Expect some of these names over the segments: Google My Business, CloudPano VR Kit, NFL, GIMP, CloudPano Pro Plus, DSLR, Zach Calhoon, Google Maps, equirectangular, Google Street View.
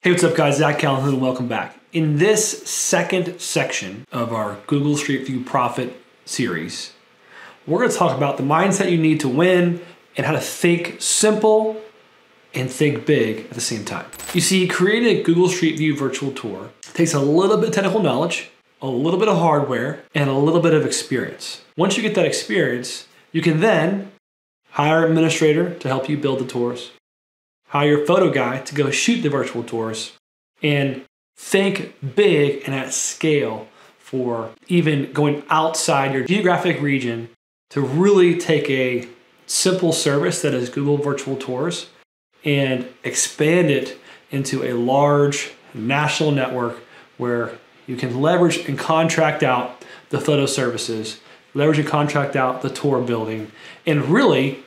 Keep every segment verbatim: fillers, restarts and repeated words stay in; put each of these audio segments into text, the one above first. Hey, what's up guys, Zach Calhoon, welcome back. In this second section of our Google Street View Profit series, we're gonna talk about the mindset you need to win and how to think simple and think big at the same time. You see, creating a Google Street View virtual tour takes a little bit of technical knowledge, a little bit of hardware, and a little bit of experience. Once you get that experience, you can then hire an administrator to help you build the tours, hire your photo guy to go shoot the virtual tours, and think big and at scale for even going outside your geographic region to really take a simple service that is Google Virtual Tours and expand it into a large national network where you can leverage and contract out the photo services, leverage and contract out the tour building, and really,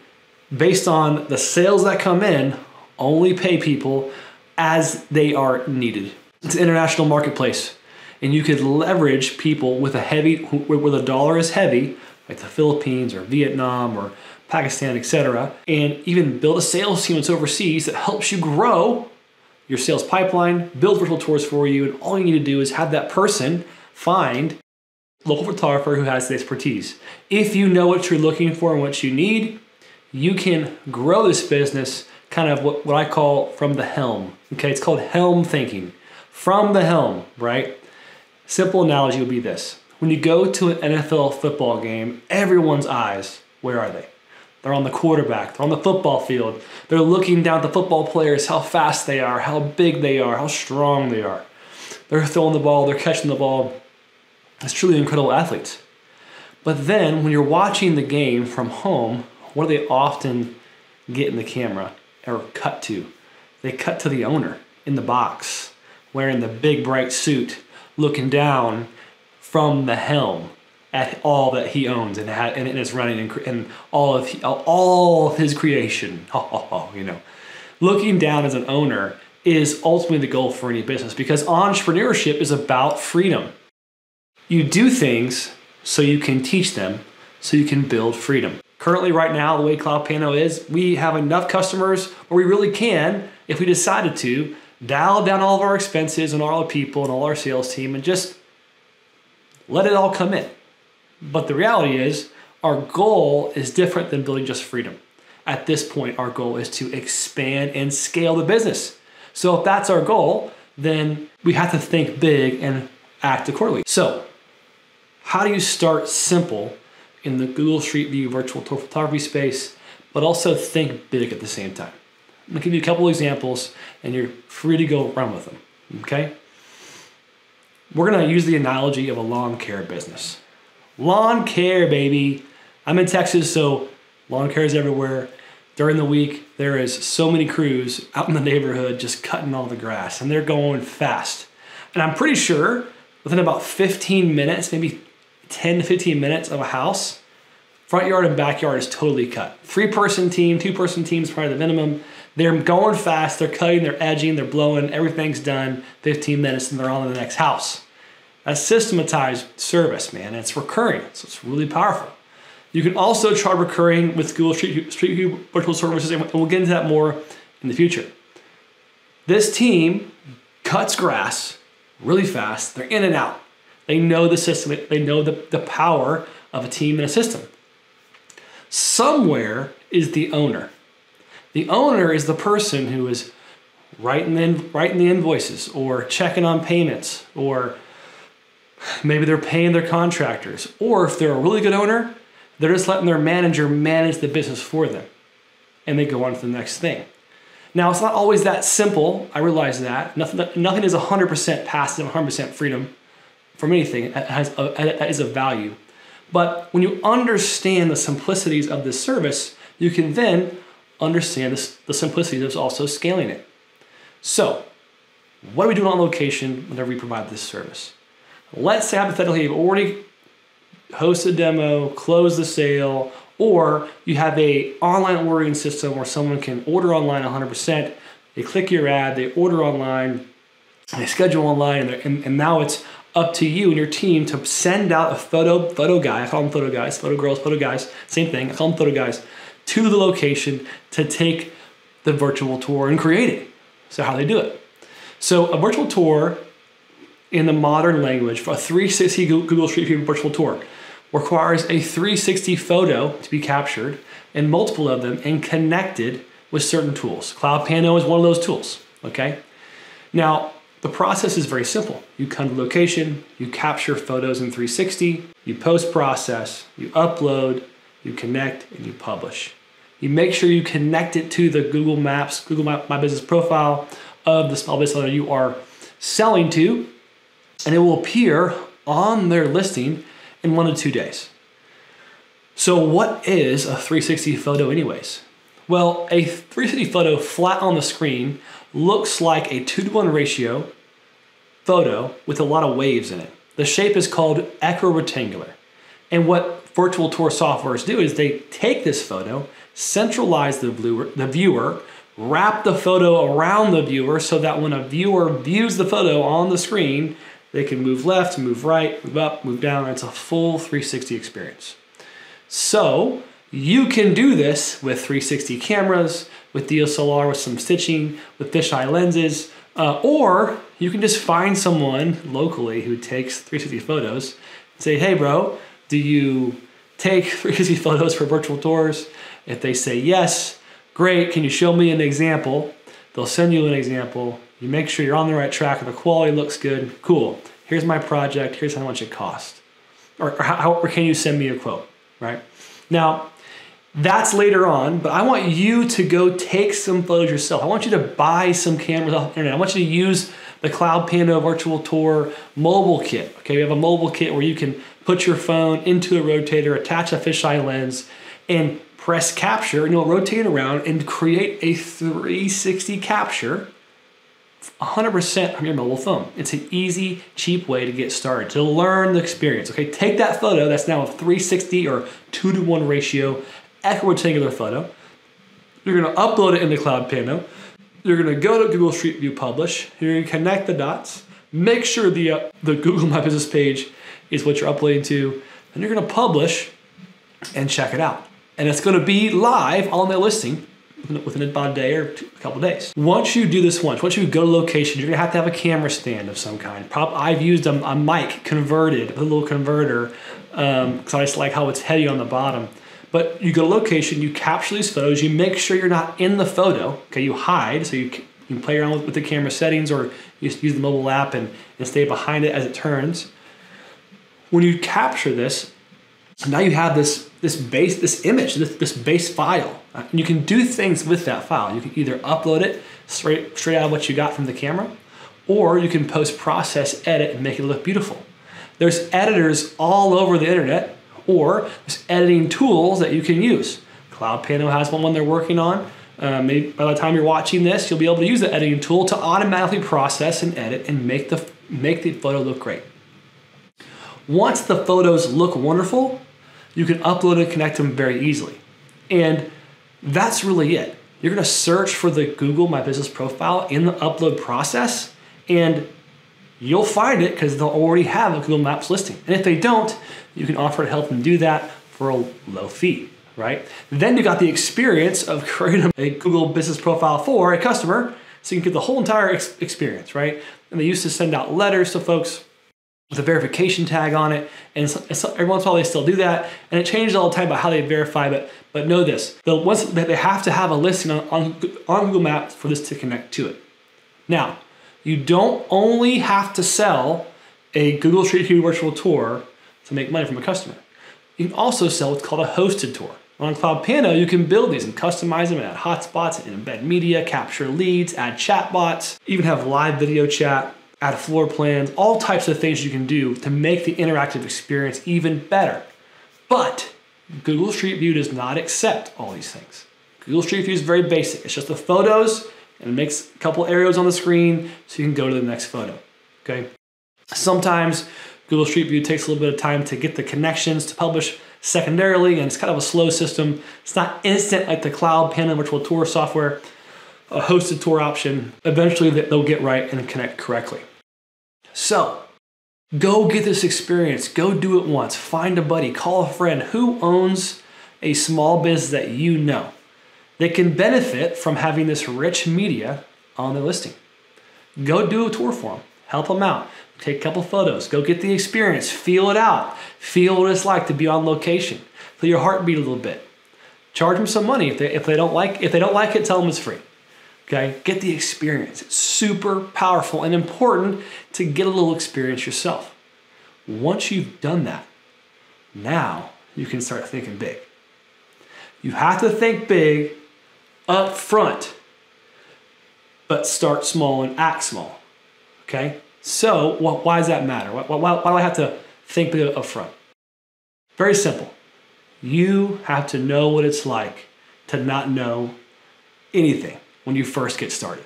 based on the sales that come in, only pay people as they are needed. It's an international marketplace, and you could leverage people with a heavy, where the dollar is heavy, like the Philippines or Vietnam or Pakistan, et cetera, and even build a sales team that's overseas that helps you grow your sales pipeline, build virtual tours for you, and all you need to do is have that person find a local photographer who has the expertise. If you know what you're looking for and what you need, you can grow this business kind of what, what I call from the helm, okay? It's called helm thinking, from the helm, right? Simple analogy would be this. When you go to an N F L football game, everyone's eyes, where are they? They're on the quarterback, they're on the football field, they're looking down at the football players, how fast they are, how big they are, how strong they are. They're throwing the ball, they're catching the ball. It's truly incredible athletes. But then when you're watching the game from home, what do they often get in the camera? Or cut to. They cut to the owner in the box, wearing the big bright suit, looking down from the helm at all that he owns and, ha and is running and, and all of he all of his creation. You know, looking down as an owner is ultimately the goal for any business, because entrepreneurship is about freedom. You do things so you can teach them, so you can build freedom. Currently, right now, the way Cloud Pano is, we have enough customers where we really can, if we decided to, dial down all of our expenses and all our people and all our sales team and just let it all come in. But the reality is, our goal is different than building just freedom. At this point, our goal is to expand and scale the business. So if that's our goal, then we have to think big and act accordingly. So how do you start simple in the Google Street View virtual tour photography space, but also think big at the same time? I'm gonna give you a couple examples and you're free to go run with them, okay? We're gonna use the analogy of a lawn care business. Lawn care, baby. I'm in Texas, so lawn care is everywhere. During the week, there is so many crews out in the neighborhood just cutting all the grass, and they're going fast. And I'm pretty sure within about fifteen minutes, maybe ten to fifteen minutes of a house, front yard and backyard is totally cut. Three person team, two person team is probably the minimum. They're going fast, they're cutting, they're edging, they're blowing, everything's done, fifteen minutes and they're on to the next house. That's systematized service, man. It's recurring, so it's really powerful. You can also try recurring with Google Street View virtual services, and we'll get into that more in the future. This team cuts grass really fast, they're in and out. They know the system, they know the, the power of a team and a system. Somewhere is the owner. The owner is the person who is writing the, writing the invoices or checking on payments, or maybe they're paying their contractors, or if they're a really good owner, they're just letting their manager manage the business for them and they go on to the next thing. Now, it's not always that simple, I realize that. Nothing, nothing is one hundred percent passive, one hundred percent freedom from anything that has a, that is of value. But when you understand the simplicities of this service, you can then understand this, the simplicities of also scaling it. So what are we doing on location whenever we provide this service? Let's say hypothetically you've already hosted a demo, closed the sale, or you have an online ordering system where someone can order online one hundred percent, they click your ad, they order online, they schedule online, and, and, and now it's up to you and your team to send out a photo photo guy, I call them photo guys, photo girls, photo guys, same thing, I call them photo guys, to the location to take the virtual tour and create it. So how do they do it? So a virtual tour in the modern language for a three sixty Google Street View virtual tour requires a three sixty photo to be captured and multiple of them and connected with certain tools. Cloud Pano is one of those tools, okay? Now, the process is very simple. You come to location, you capture photos in three sixty, you post-process, you upload, you connect, and you publish. You make sure you connect it to the Google Maps, Google My Business profile of the small business owner you are selling to, and it will appear on their listing in one to two days. So what is a three sixty photo anyways? Well, a three sixty photo flat on the screen looks like a two to one ratio photo with a lot of waves in it. The shape is called equirectangular. And what virtual tour softwares do is they take this photo, centralize the viewer, the viewer, wrap the photo around the viewer so that when a viewer views the photo on the screen, they can move left, move right, move up, move down. It's a full three sixty experience. So you can do this with three sixty cameras, with D S L R, with some stitching, with fisheye lenses, uh, or you can just find someone locally who takes three sixty photos and say, hey bro, do you take three sixty photos for virtual tours? If they say yes, great, can you show me an example? They'll send you an example. You make sure you're on the right track and the quality looks good. Cool, here's my project, here's how much it costs. Or, or, how, or can you send me a quote, right? Now, that's later on, but I want you to go take some photos yourself. I want you to buy some cameras off the internet. I want you to use the Cloud Pano Virtual Tour mobile kit. Okay, we have a mobile kit where you can put your phone into a rotator, attach a fisheye lens, and press capture, and it'll rotate around and create a three sixty capture one hundred percent from your mobile phone. It's an easy, cheap way to get started, to learn the experience. Okay, take that photo, that's now a three sixty or two to one ratio equirectangular photo. You're gonna upload it into Cloud Pano. You're gonna go to Google Street View Publish. You're gonna connect the dots. Make sure the, uh, the Google My Business page is what you're uploading to. And you're gonna publish and check it out. And it's gonna be live on their listing within about a day or two, a couple days. Once you do this once, once you go to location, you're gonna have to have a camera stand of some kind. Probably, I've used a, a mic converted, a little converter, um, because I just like how it's heavy on the bottom. But you go to location, you capture these photos, you make sure you're not in the photo, okay, you hide, so you can, you can play around with, with the camera settings, or you just use the mobile app and, and stay behind it as it turns. When you capture this, now you have this, this base, this image, this, this base file. And you can do things with that file. You can either upload it straight, straight out of what you got from the camera, or you can post-process, edit, and make it look beautiful. There's editors all over the internet, or there's editing tools that you can use. Cloud Pano has one, one they're working on. Uh, maybe by the time you're watching this, you'll be able to use the editing tool to automatically process and edit and make the, make the photo look great. Once the photos look wonderful, you can upload and connect them very easily. And that's really it. You're gonna search for the Google My Business profile in the upload process, and you'll find it because they'll already have a Google Maps listing. And if they don't, you can offer to help them do that for a low fee, right? Then you got the experience of creating a Google business profile for a customer, so you can get the whole entire ex experience, right? And they used to send out letters to folks with a verification tag on it, and every once in a while they still do that, and it changes all the time about how they verify, but, but know this, the ones that they have to have a listing on, on, on Google Maps for this to connect to it. Now, you don't only have to sell a Google Street View virtual tour to make money from a customer. You can also sell what's called a hosted tour. On Cloud Pano, you can build these and customize them and add hotspots and embed media, capture leads, add chatbots, even have live video chat, add floor plans, all types of things you can do to make the interactive experience even better. But Google Street View does not accept all these things. Google Street View is very basic. It's just the photos and it makes a couple arrows on the screen so you can go to the next photo, okay? Sometimes Google Street View takes a little bit of time to get the connections to publish secondarily, and it's kind of a slow system. It's not instant like the Cloud Pano virtual tour software, a hosted tour option. Eventually they'll get right and connect correctly. So go get this experience, go do it once, find a buddy, call a friend who owns a small biz that you know. They can benefit from having this rich media on their listing. Go do a tour for them. Help them out. Take a couple photos. Go get the experience. Feel it out. Feel what it's like to be on location. Feel your heartbeat a little bit. Charge them some money if they, if they don't like, if they don't like it, tell them it's free. Okay? Get the experience. It's super powerful and important to get a little experience yourself. Once you've done that, now you can start thinking big. You have to think big up front, but start small and act small, okay? So well, why does that matter? Why, why, why do I have to think big up front? Very simple. You have to know what it's like to not know anything when you first get started.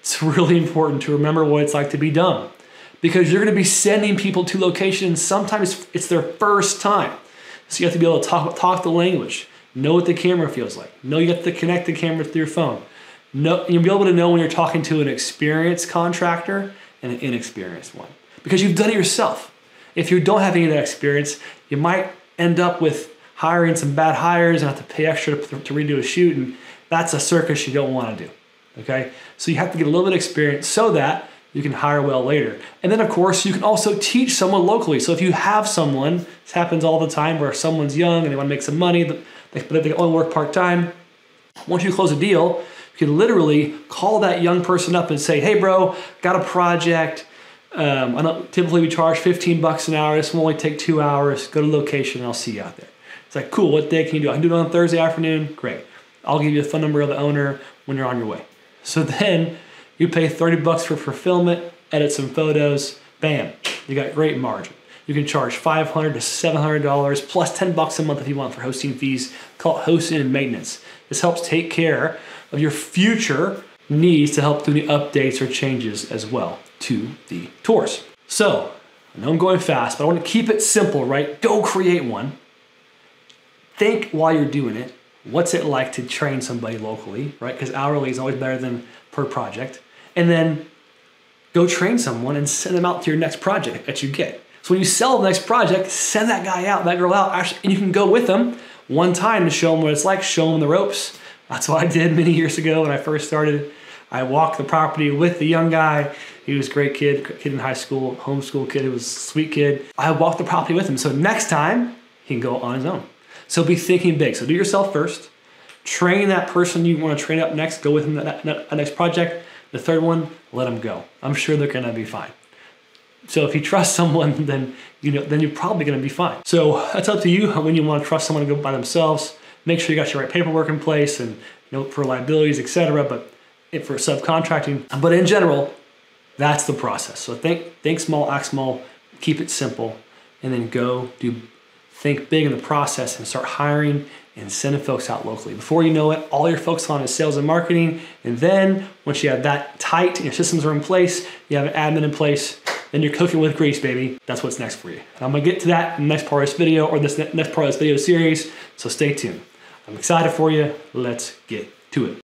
It's really important to remember what it's like to be dumb, because you're gonna be sending people to locations. Sometimes it's their first time. So you have to be able to talk, talk the language, know what the camera feels like, know you have to connect the camera through your phone. No, you'll be able to know when you're talking to an experienced contractor and an inexperienced one, because you've done it yourself. If you don't have any of that experience, you might end up with hiring some bad hires and have to pay extra to, to redo a shoot, and that's a circus you don't want to do, okay? So you have to get a little bit of experience so that you can hire well later. And then of course, you can also teach someone locally. So if you have someone, this happens all the time where someone's young and they want to make some money, but they can only work part-time. Once you close a deal, you can literally call that young person up and say, hey bro, got a project. Um, I don't, typically we charge fifteen bucks an hour. This will only take two hours. Go to location and I'll see you out there. It's like, cool, what day can you do? I can do it on Thursday afternoon. Great. I'll give you the phone number of the owner when you're on your way. So then you pay thirty bucks for fulfillment, edit some photos, bam, you got great margin. You can charge five hundred to seven hundred dollars plus ten bucks a month if you want for hosting fees. Call it hosting and maintenance. This helps take care of your future needs to help do the updates or changes as well to the tours. So I know I'm going fast, but I want to keep it simple, right? Go create one. Think while you're doing it, what's it like to train somebody locally, right? Because hourly is always better than per project. And then go train someone and send them out to your next project that you get. So when you sell the next project, send that guy out, that girl out, and you can go with them one time to show them what it's like, show them the ropes. That's what I did many years ago when I first started. I walked the property with the young guy. He was a great kid, kid in high school, homeschool kid, he was a sweet kid. I walked the property with him. So next time he can go on his own. So be thinking big. So do yourself first. Train that person you want to train up next. Go with them that, that, that next project. The third one, let them go. I'm sure they're gonna be fine. So if you trust someone, then, you know, then you're probably gonna be fine. So that's up to you when you wanna trust someone to go by themselves. Make sure you got your right paperwork in place and, you know, for liabilities, et cetera, but if for subcontracting. But in general, that's the process. So think, think small, act small, keep it simple, and then go do, think big in the process and start hiring and sending folks out locally. Before you know it, all your folks on is sales and marketing. And then once you have that tight, your systems are in place, you have an admin in place, then you're cooking with grease, baby. That's what's next for you. And I'm gonna get to that in the next part of this video or this next part of this video series. So stay tuned. I'm excited for you. Let's get to it.